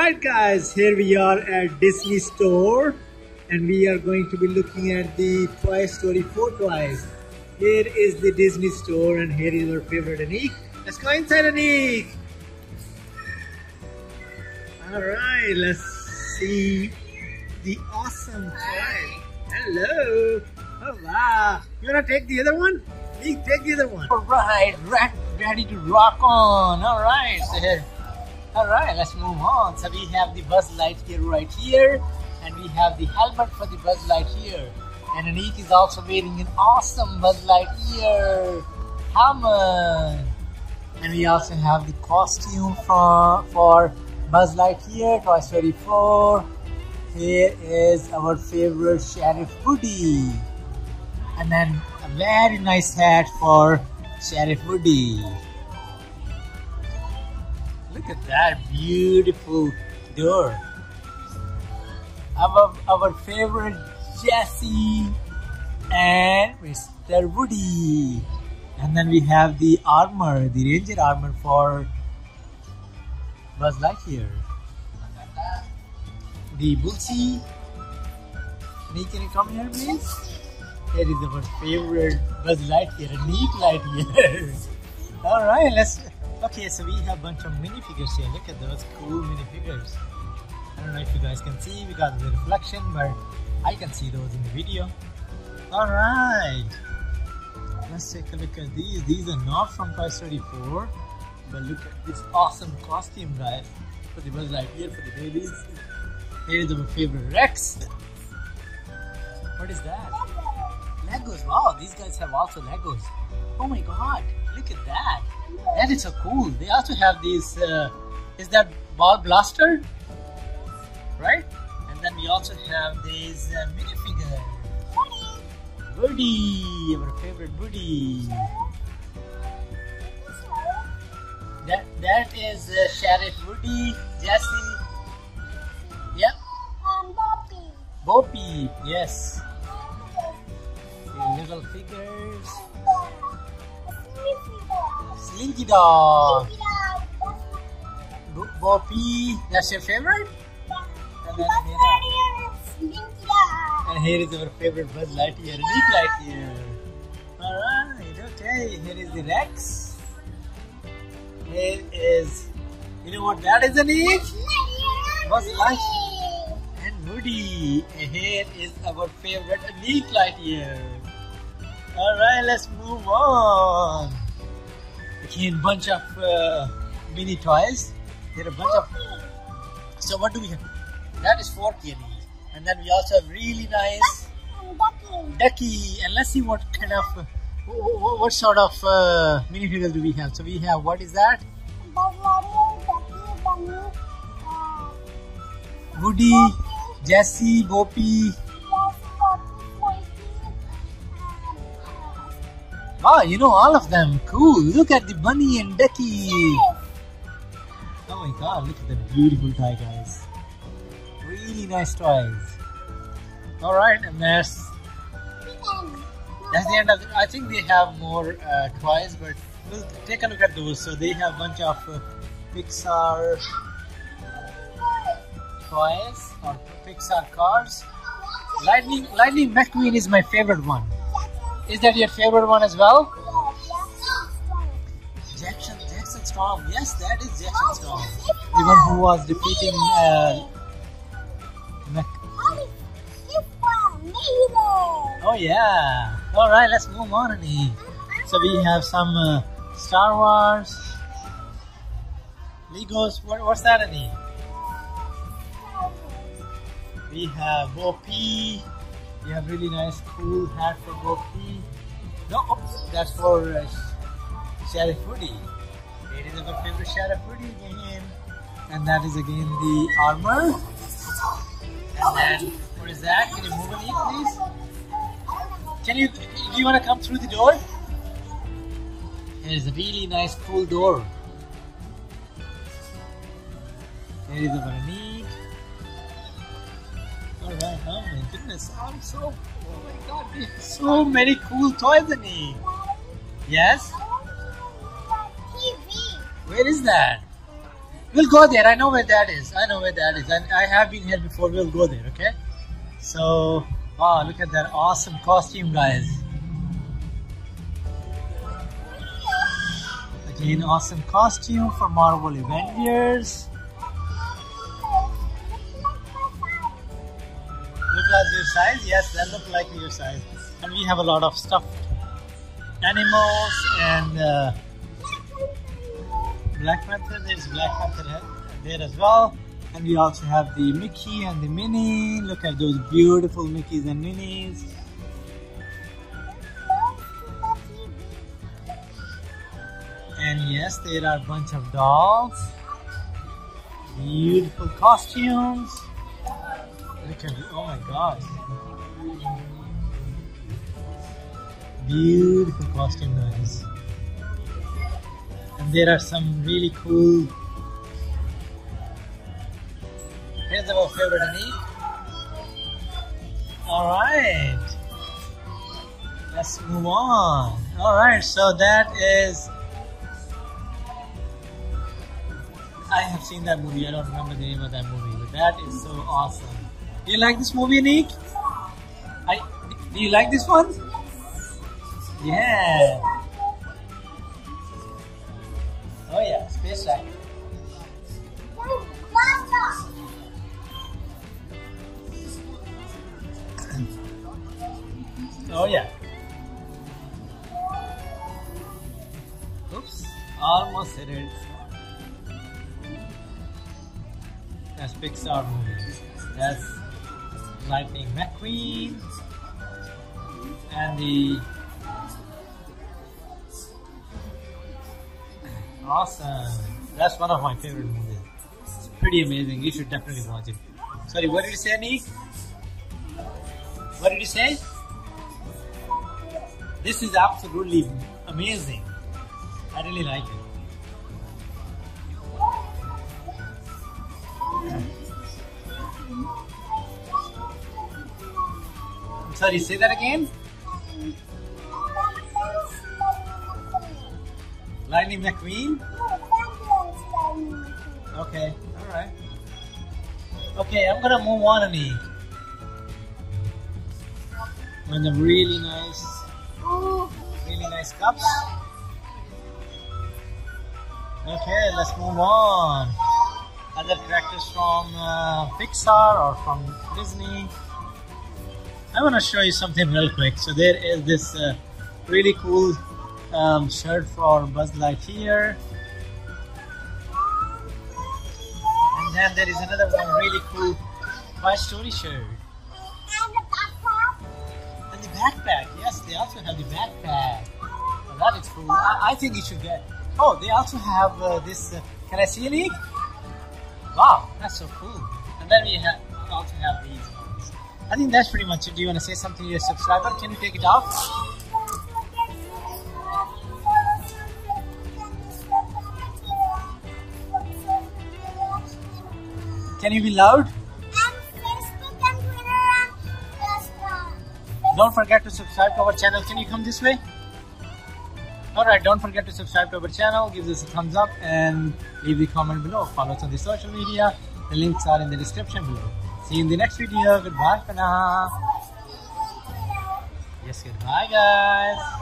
Alright guys, here we are at Disney Store and we are going to be looking at the Toy Story 4 toys. Here is the Disney Store and here is our favorite Aniq. Let's go inside, Aniq! Alright, let's see the awesome toy. Hello! Oh wow! You wanna take the other one? Aniq, take the other one. Alright, ready to rock on. Alright, so here. Alright, let's move on. So we have the Buzz Lightyear right here, and we have the helmet for the Buzz Lightyear. And Aniq is also wearing an awesome Buzz Lightyear helmet. And we also have the costume for Buzz Lightyear, Toy Story 4. Here is our favorite Sheriff Woody. And then a very nice hat for Sheriff Woody. Look at that beautiful door. Our favorite Jessie and Mr. Woody. And then we have the armor, the ranger armor for Buzz Lightyear. The Bootsy. Can you come here please? That is our favorite Buzz Lightyear, Aniq Lightyear. Alright, let's... Okay, so we have a bunch of minifigures here. Look at those cool minifigures. I don't know if you guys can see because of the reflection, but I can see those in the video. Alright, let's take a look at these. These are not from Toy Story 4, but look at this awesome costume, guys. For the Buzz Lightyear, for the babies. Here is our favorite Rex. What is that? Legos. Wow, these guys have also Legos. Oh my god, look at that. That is so cool. They also have these, is that ball blaster? Right? And then we also have these minifigure. Woody, our favorite Woody. That is Sheriff Woody, Jessie. Yep. Boppy. Boppy, yes. The little figures. Slinky Dog. Boppy. That's your favorite? Yeah. And Buzz Lightyear and Slinky Dog. And here is our favorite Buzz Lightyear, Aniq Lightyear. Alright, okay. Here is the Rex. Here is... You know what that is, Aniq? Buzz Lightyear and Woody. And here is our favorite Aniq Lightyear. Alright, let's move on. Again, bunch of mini toys. There are a bunch of. So what do we have? That is 4K. And then we also have really nice Ducky. And let's see what kind of, what sort of minifigures do we have? So we have, what is that? Buzz Lightyear, Ducky, Bunny, Woody, Boppy. Jessie, Boppy. Wow, you know all of them. Cool. Look at the Bunny and Ducky. Yes. Oh my god, look at that beautiful toy, guys. Really nice toys. Alright, and that's the end of it. I think they have more toys, but we'll take a look at those. So they have a bunch of Pixar toys or Pixar cars. Lightning McQueen is my favorite one. Is that your favorite one as well? Jackson Storm. Yes, that is Jackson Storm. The one who was defeating Oh yeah. Alright, let's move on, Aniq. So we have some Star Wars. Legos. What's that, Aniq? We have Boppy. We have really nice cool hat for Boppy. No, oops, that's for Sheriff Woody. It is our favorite Sheriff Woody again. And that is again the armor. And then, what is that? Can you move it in, please? Do you want to come through the door? It is a really nice cool door. There is our Aniq. Alright, oh my goodness, I'm so, oh my god, we have so many cool toys, Aniq. Yes? Where is that? We'll go there. I know where that is. I know where that is. And I have been here before. We'll go there, okay? So, wow, look at that awesome costume, guys. Again, awesome costume for Marvel Avengers. Look like your size? Yes, that looks like your size. And we have a lot of stuffed animals and Black Panther. There's Black Panther there as well. And we also have the Mickey and the Minnie. Look at those beautiful Mickeys and Minnies. And yes, there are a bunch of dolls. Beautiful costumes. Look at it. Oh my gosh. Beautiful costume guys. And there are some really cool. Here's our favorite Aniq. Alright. Let's move on. Alright, so that is. I have seen that movie. I don't remember the name of that movie, but that is so awesome. Do you like this movie, Aniq? Do you like this one? Yeah. Oh yeah, space ride. Oh yeah. Oops, almost hit it. That's Pixar movie. That's Lightning McQueen and the awesome. That's one of my favorite movies. It's pretty amazing. You should definitely watch it. Sorry, what did you say, Aniq? What did you say? This is absolutely amazing. I really like it. I'm sorry, say that again? Lightning McQueen? Okay, alright. Okay, I'm gonna move on, Aniq. And the really nice cups. Okay, let's move on. Other characters from Pixar or from Disney. I want to show you something real quick. So there is this really cool shirt for Buzz Lightyear. And then there is another one really cool Toy Story shirt. And the backpack. Yes, they also have the backpack. Well, that is cool. I think you should get. Oh, they also have this. Can I see any? Wow, that's so cool. And then we also have these ones. I think that's pretty much it. Do you want to say something to your subscriber? Can you take it off? Can you be loud? Don't forget to subscribe to our channel. Can you come this way? Alright, don't forget to subscribe to our channel, give this a thumbs up and leave the comment below. Follow us on the social media, the links are in the description below. See you in the next video, goodbye for now. Yes, goodbye guys.